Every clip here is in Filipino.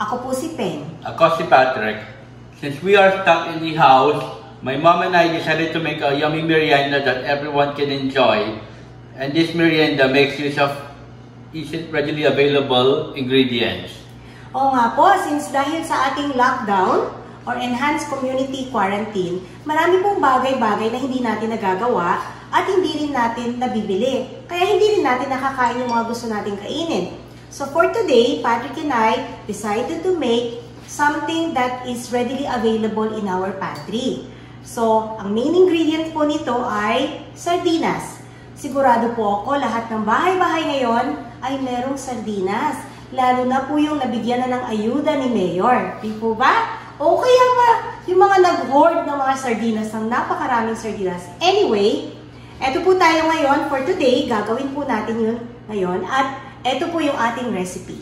Ako po si Pen. Ako si Patrick. Since we are stuck in the house, my mom and I decided to make a yummy merienda that everyone can enjoy. And this merienda makes use of easily readily available ingredients. Oo nga po, since dahil sa ating lockdown or enhanced community quarantine, marami pong bagay-bagay na hindi natin nagagawa at hindi rin natin nabibili. Kaya hindi rin natin nakakain yung mga gusto nating kainin. So for today, Patrick and I decided to make something that is readily available in our pantry. So, ang main ingredient po nito ay sardinas. Sigurado po ako, lahat ng bahay-bahay ngayon ay merong sardinas. Lalo na po yung nabigyan na ng ayuda ni Mayor. Di po ba? O kaya nga, yung mga nag-hoard ng mga sardinas, ng napakaraming sardinas. Anyway, eto po tayo ngayon for today. Gagawin po natin yun ngayon. At eto po yung ating recipe.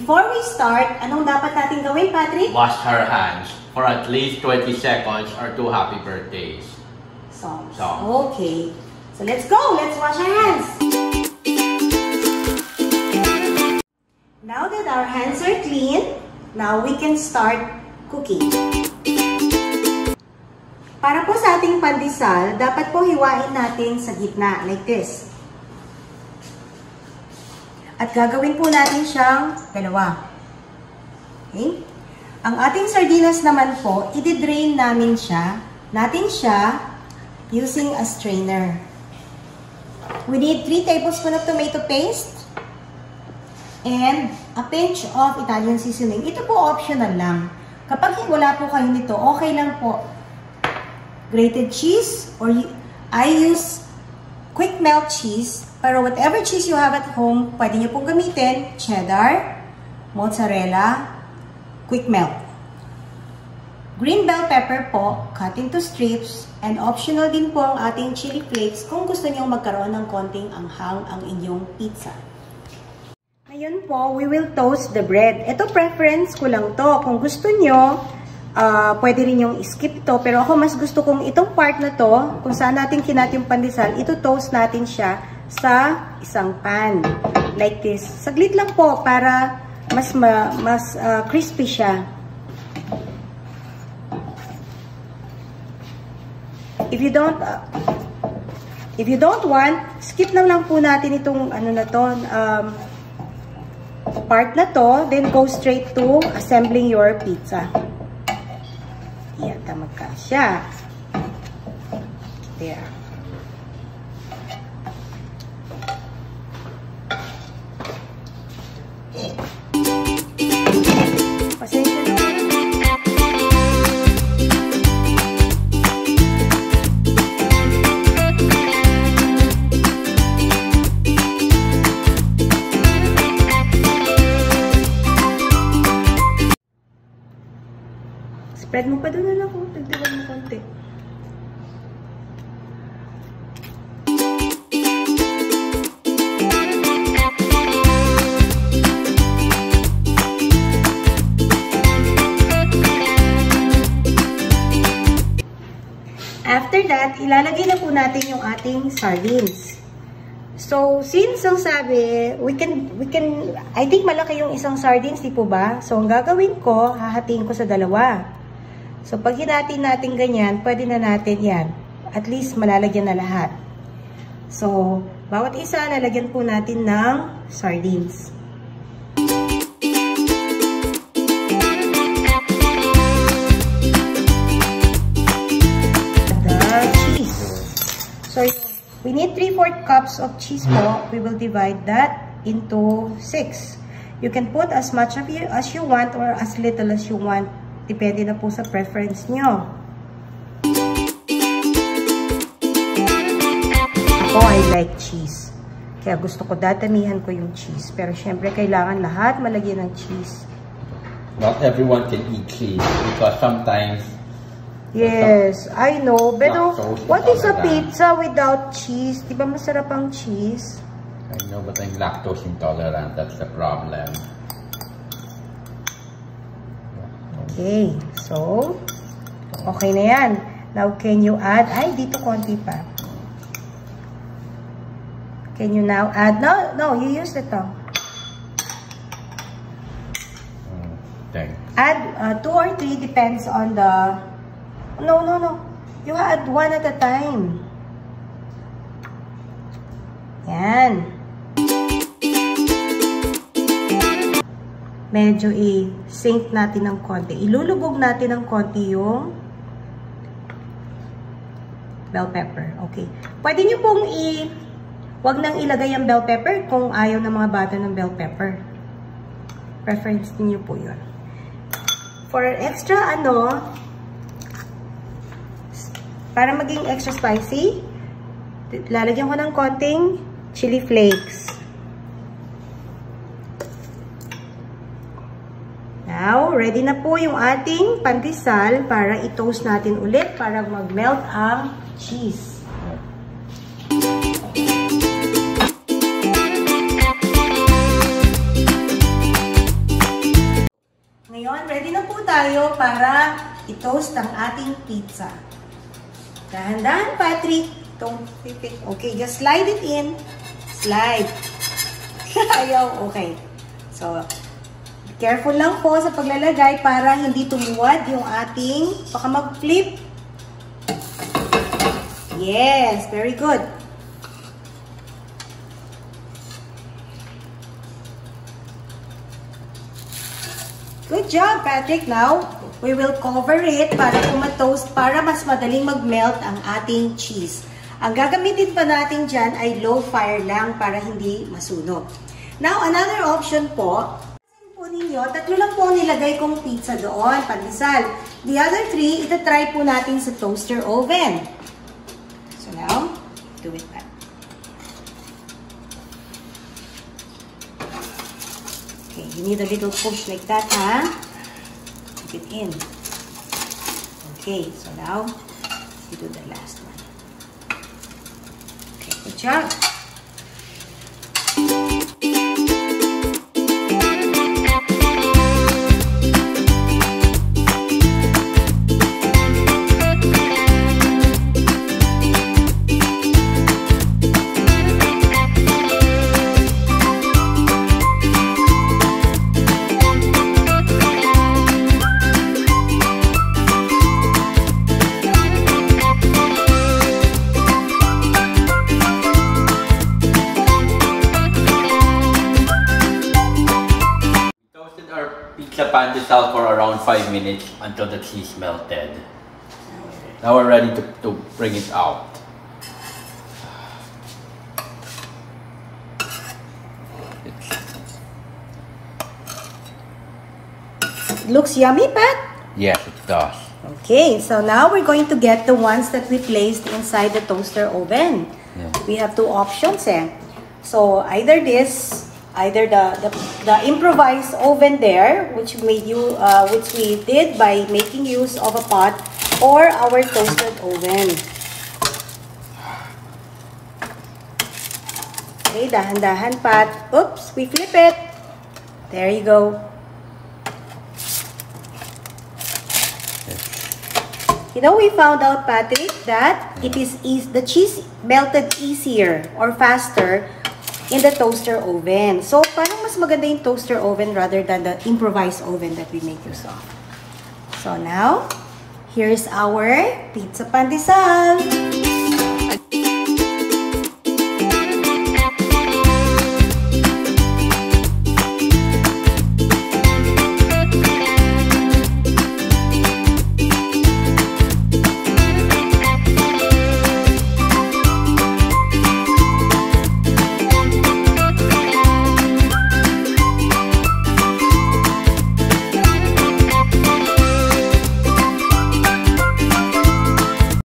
Before we start, anong dapat natin gawin, Patrick? Wash her hands for at least 20 seconds or 2 happy birthdays. So, okay. So let's go! Let's wash our hands! Now that our hands are clean, now we can start cooking. Para po sa ating pandesal, dapat po hiwain natin sa gitna, like this. At gagawin po natin siyang dalawa. Okay? Ang ating sardinas naman po, i-drain natin siya using a strainer. We need 3 tablespoons of tomato paste and a pinch of Italian seasoning. Ito po optional lang. Kapag wala po kayo nito, okay lang po. Grated cheese or I use quick melt cheese. Pero whatever cheese you have at home, pwede nyo pong gamitin. Cheddar, mozzarella, quick melt. Green bell pepper po, cut into strips. And optional din po ang ating chili flakes kung gusto nyo magkaroon ng konting anghang ang inyong pizza. Ngayon po, we will toast the bread. Ito preference ko lang to. Kung gusto nyo, pwede rin yung skip to. Pero ako mas gusto kong itong part na to, kung saan natin kinat yung pandesal, ito toast natin siya sa isang pan. Like this. Saglit lang po para mas crispy siya. If you don't want, skip na lang po natin itong ano na to, part na to, then go straight to assembling your pizza. Yan, tamad ka siya. There. Spread mo pa doon na lang kung tagdagan mo konti. After that, ilalagay na po natin yung ating sardines. So, since ang sabi, we can I think malaki yung isang sardines, di po ba? So, ang gagawin ko, hahatiin ko sa dalawa. So, pag hinatin natin ganyan, pwede na natin yan. At least, malalagyan na lahat. So, bawat isa, lalagyan po natin ng sardines. The cheese. So, we need 3/4 cups of cheese po. We will divide that into 6. You can put as much of you as you want or as little as you want. Depende na po sa preference nyo. Ako, I like cheese. Kaya gusto ko datamihan ko yung cheese. Pero syempre, kailangan lahat malagyan ng cheese. Not everyone can eat cheese because sometimes... Yes, I know. Pero what is a pizza without cheese? Diba masarap ang cheese? I know, but I'm lactose intolerant. That's the problem. Okay, so okay na yan. Now, can you add? Ay, dito konti pa. Can you now add? No, no, you use the tongue. Add 2 or 3 depends on the. No, no, no. You add 1 at a time. Yan. Medyo i-sink natin ng konti. Ilulubog natin ng konti yung bell pepper. Okay. Pwede nyo pong wag nang ilagay ang bell pepper kung ayaw ng mga bata ng bell pepper. Preference niyo po yun. For extra ano, para maging extra spicy, lalagyan ko ng konting chili flakes. Now, ready na po yung ating pandesal para i-toast natin ulit para mag-melt ang cheese. Ngayon, ready na po tayo para i-toast ang ating pizza. Dahan-dahan, Patrick. Don't flip it. Okay, just slide it in. Slide. Ayaw, okay. So, careful lang po sa paglalagay para hindi tumuwad yung ating baka mag-flip. Yes, very good. Good job, Patrick. Now, we will cover it para kumatoast para mas madaling mag-melt ang ating cheese. Ang gagamitin pa natin dyan ay low fire lang para hindi masunog. Now, another option po, ninyo, 3 lang po nilagay kong pizza doon, pandesal. The other 3, itatry po natin sa toaster oven. So now, do it back. Okay, you need a little push like that, ha? Put it in. Okay, so now, you do the last one. Okay, good job. Pandesal for around 5 minutes until the cheese melted. Now we're ready to bring it out. It looks yummy, Pat? Yes, it does. Okay, so now we're going to get the ones that we placed inside the toaster oven. Yeah. We have 2 options, eh? So either this. Either the improvised oven there, which we did by making use of a pot, or our toasted oven. Okay, dahan-dahan, Pat. Oops, we flip it. There you go. You know, we found out, Patrick, that the cheese melted easier or faster in the toaster oven. So, parang mas maganda yung toaster oven rather than the improvised oven that we make use of. So, now, here's our pizza pandesal.